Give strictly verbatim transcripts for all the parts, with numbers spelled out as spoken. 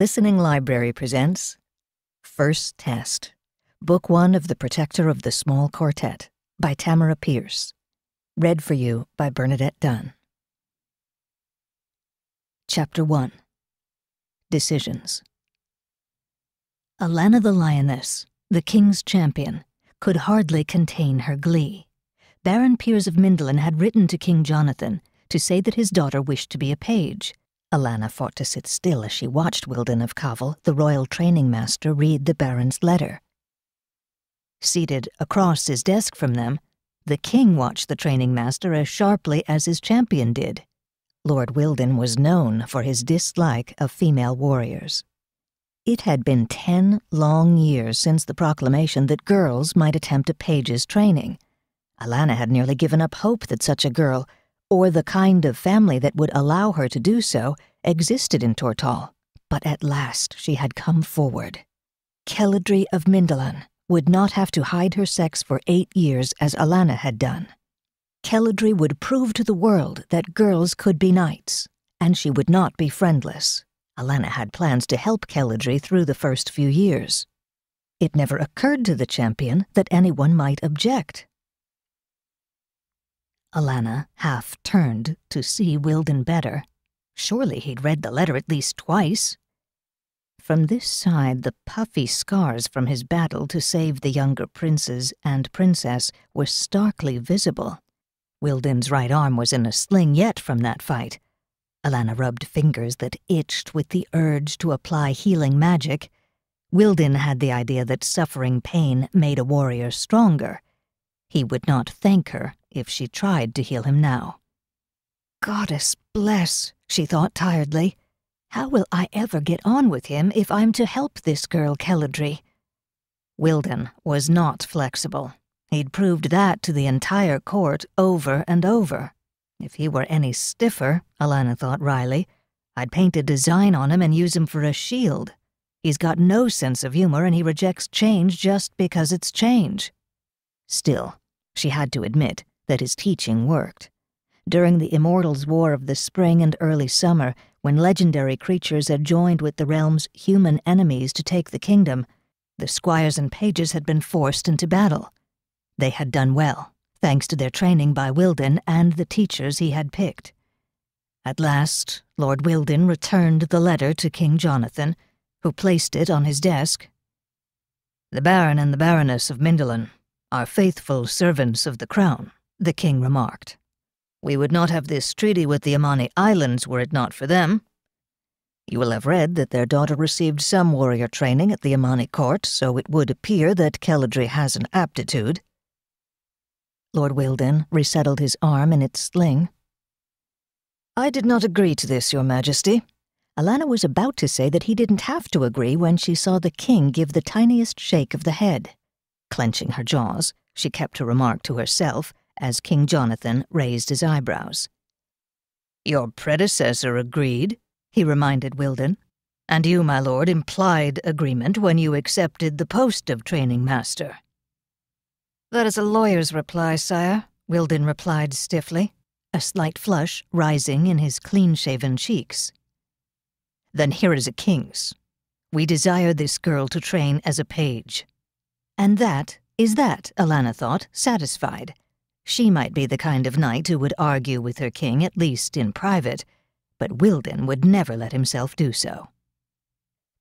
Listening Library presents First Test, Book One of The Protector of the Small Quartet by Tamora Pierce, read for you by Bernadette Dunne. Chapter One, Decisions. Alanna the Lioness, the King's champion, could hardly contain her glee. Baron Piers of Mindelan had written to King Jonathan to say that his daughter wished to be a page. Alanna fought to sit still as she watched Wyldon of Cavall, the royal training master, read the Baron's letter. Seated across his desk from them, the King watched the training master as sharply as his champion did. Lord Wyldon was known for his dislike of female warriors. It had been ten long years since the proclamation that girls might attempt a page's training. Alanna had nearly given up hope that such a girl, or the kind of family that would allow her to do so, existed in Tortall. But at last she had come forward. Keladry of Mindelan would not have to hide her sex for eight years as Alanna had done. Keladry would prove to the world that girls could be knights, and she would not be friendless. Alanna had plans to help Keladry through the first few years. It never occurred to the champion that anyone might object. Alanna half turned to see Wyldon better. Surely he'd read the letter at least twice. From this side, the puffy scars from his battle to save the younger princes and princess were starkly visible. Wyldon's right arm was in a sling yet from that fight. Alanna rubbed fingers that itched with the urge to apply healing magic. Wyldon had the idea that suffering pain made a warrior stronger. He would not thank her if she tried to heal him now. "Goddess bless," she thought tiredly. "How will I ever get on with him if I'm to help this girl Keladry?" Wyldon was not flexible. He'd proved that to the entire court over and over. If he were any stiffer, Alanna thought wryly, I'd paint a design on him and use him for a shield. He's got no sense of humor and he rejects change just because it's change. Still, she had to admit that his teaching worked. During the Immortals' War of the spring and early summer, when legendary creatures had joined with the realm's human enemies to take the kingdom, the squires and pages had been forced into battle. They had done well, thanks to their training by Wyldon and the teachers he had picked. At last, Lord Wyldon returned the letter to King Jonathan, who placed it on his desk. "The Baron and the Baroness of Mindelan are faithful servants of the crown," the King remarked. "We would not have this treaty with the Yamani Islands were it not for them. You will have read that their daughter received some warrior training at the Yamani court, so it would appear that Keladry has an aptitude." Lord Wyldon resettled his arm in its sling. "I did not agree to this, Your Majesty." Alanna was about to say that he didn't have to agree when she saw the King give the tiniest shake of the head. Clenching her jaws, she kept her remark to herself, as King Jonathan raised his eyebrows. "Your predecessor agreed," he reminded Wyldon, "and you, my lord, implied agreement when you accepted the post of training master." "That is a lawyer's reply, sire," Wyldon replied stiffly, a slight flush rising in his clean-shaven cheeks. "Then here is a king's. We desire this girl to train as a page." And that is that, Alanna thought, satisfied. She might be the kind of knight who would argue with her king, at least in private, but Wyldon would never let himself do so.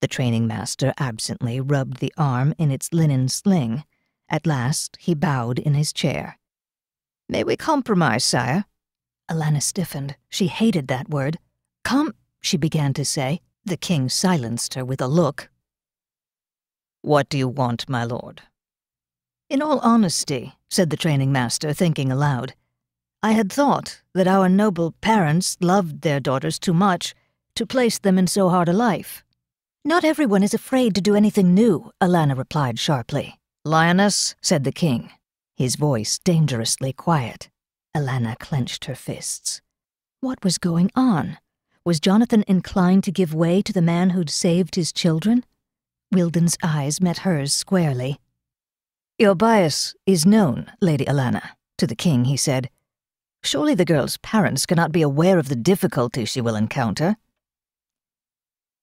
The training master absently rubbed the arm in its linen sling. At last he bowed in his chair. "May we compromise, sire?" Alanna stiffened. She hated that word. "Com—" she began to say. The King silenced her with a look. "What do you want, my lord?" "In all honesty," said the training master, thinking aloud, "I had thought that our noble parents loved their daughters too much to place them in so hard a life." "Not everyone is afraid to do anything new," Alanna replied sharply. "Lioness," said the King, his voice dangerously quiet. Alanna clenched her fists. What was going on? Was Jonathan inclined to give way to the man who'd saved his children? Wyldon's eyes met hers squarely. "Your bias is known, Lady Alanna," to the King he said. "Surely the girl's parents cannot be aware of the difficulty she will encounter."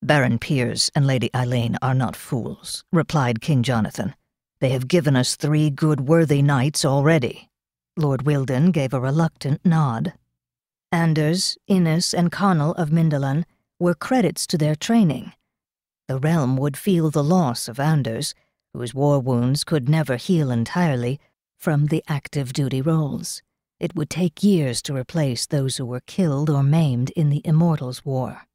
"Baron Piers and Lady Eileen are not fools," replied King Jonathan. "They have given us three good worthy knights already." Lord Wyldon gave a reluctant nod. Anders, Innes, and Conall of Mindelan were credits to their training. The realm would feel the loss of Anders, whose war wounds could never heal entirely, from the active duty rolls. It would take years to replace those who were killed or maimed in the Immortals' War.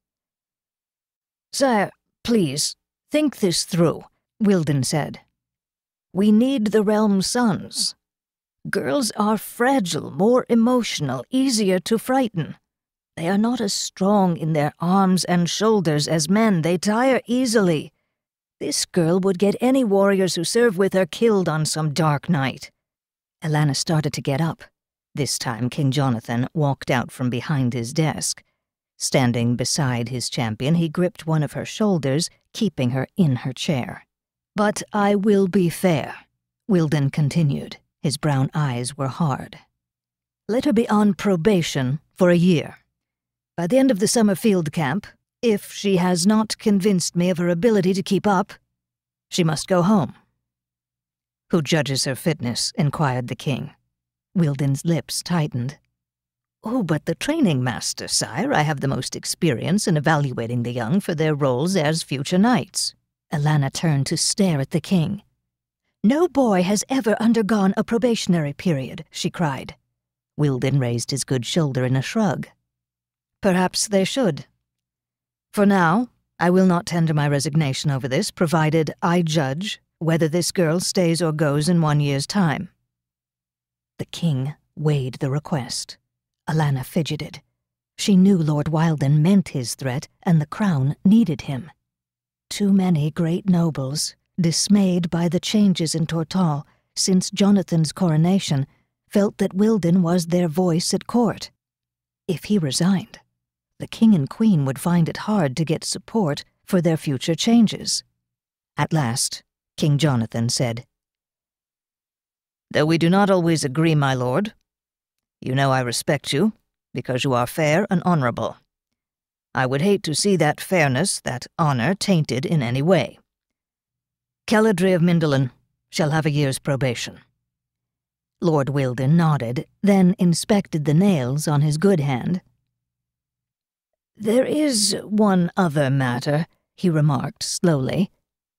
"Sire, please, think this through," Wyldon said. "We need the realm's sons. Girls are fragile, more emotional, easier to frighten. They are not as strong in their arms and shoulders as men. They tire easily. This girl would get any warriors who serve with her killed on some dark night." Alanna started to get up. This time King Jonathan walked out from behind his desk. Standing beside his champion, he gripped one of her shoulders, keeping her in her chair. "But I will be fair," Wyldon continued. His brown eyes were hard. "Let her be on probation for a year. By the end of the summer field camp, if she has not convinced me of her ability to keep up, she must go home." "Who judges her fitness?" inquired the king. Wyldon's lips tightened. "Oh, but the training master, sire. I have the most experience in evaluating the young for their roles as future knights." Alanna turned to stare at the king. "No boy has ever undergone a probationary period," she cried. Wyldon raised his good shoulder in a shrug. "Perhaps they should. For now, I will not tender my resignation over this, provided I judge whether this girl stays or goes in one year's time." The king weighed the request. Alanna fidgeted. She knew Lord Wyldon meant his threat, and the crown needed him. Too many great nobles, dismayed by the changes in Tortall since Jonathan's coronation, felt that Wyldon was their voice at court. If he resigned, the king and queen would find it hard to get support for their future changes. At last, King Jonathan said, "Though we do not always agree, my lord, you know I respect you because you are fair and honorable. I would hate to see that fairness, that honor, tainted in any way. Keladry of Mindelan shall have a year's probation." Lord Wyldon nodded, then inspected the nails on his good hand. "There is one other matter," he remarked slowly.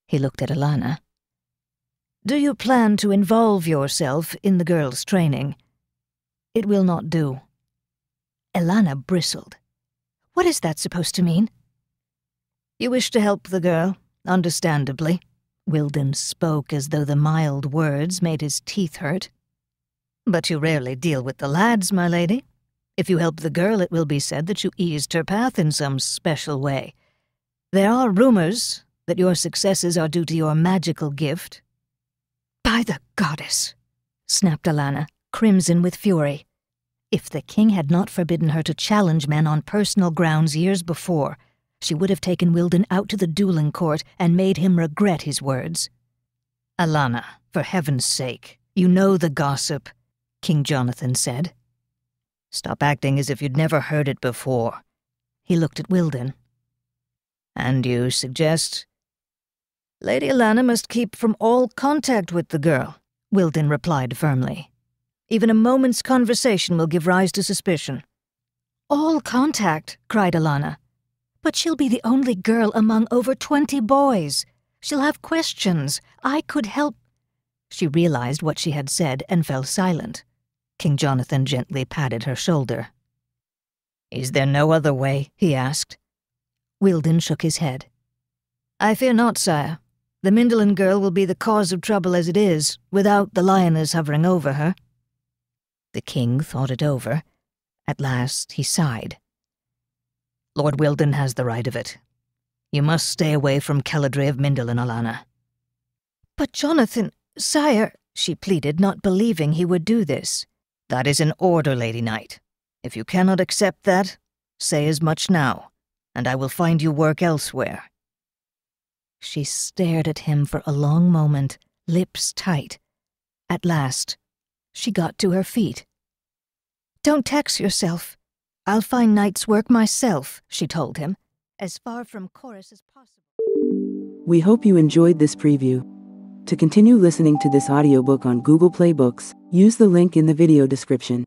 He looked at Alanna. "Do you plan to involve yourself in the girl's training? It will not do." Alanna bristled. "What is that supposed to mean?" "You wish to help the girl, understandably." Wyldon spoke as though the mild words made his teeth hurt. "But you rarely deal with the lads, my lady. If you help the girl, it will be said that you eased her path in some special way. There are rumors that your successes are due to your magical gift." "By the goddess!" snapped Alanna, crimson with fury. If the king had not forbidden her to challenge men on personal grounds years before, she would have taken Wyldon out to the dueling court and made him regret his words. "Alanna, for heaven's sake, you know the gossip," King Jonathan said. "Stop acting as if you'd never heard it before." He looked at Wyldon. "And you suggest—" "Lady Alanna must keep from all contact with the girl," Wyldon replied firmly. "Even a moment's conversation will give rise to suspicion." "All contact?" cried Alanna. "But she'll be the only girl among over twenty boys. She'll have questions. I could help—" She realized what she had said and fell silent. King Jonathan gently patted her shoulder. "Is there no other way?" he asked. Wyldon shook his head. "I fear not, sire. The Mindelan girl will be the cause of trouble as it is, without the lioness hovering over her." The king thought it over. At last he sighed. "Lord Wyldon has the right of it. You must stay away from Keladry of Mindelan, Alanna." "But Jonathan, sire," she pleaded, not believing he would do this. "That is an order, Lady Knight. If you cannot accept that, say as much now, and I will find you work elsewhere." She stared at him for a long moment, lips tight. At last, she got to her feet. "Don't tax yourself. I'll find night's work myself," she told him, as far from Corus as possible. We hope you enjoyed this preview. To continue listening to this audiobook on Google Play Books, use the link in the video description.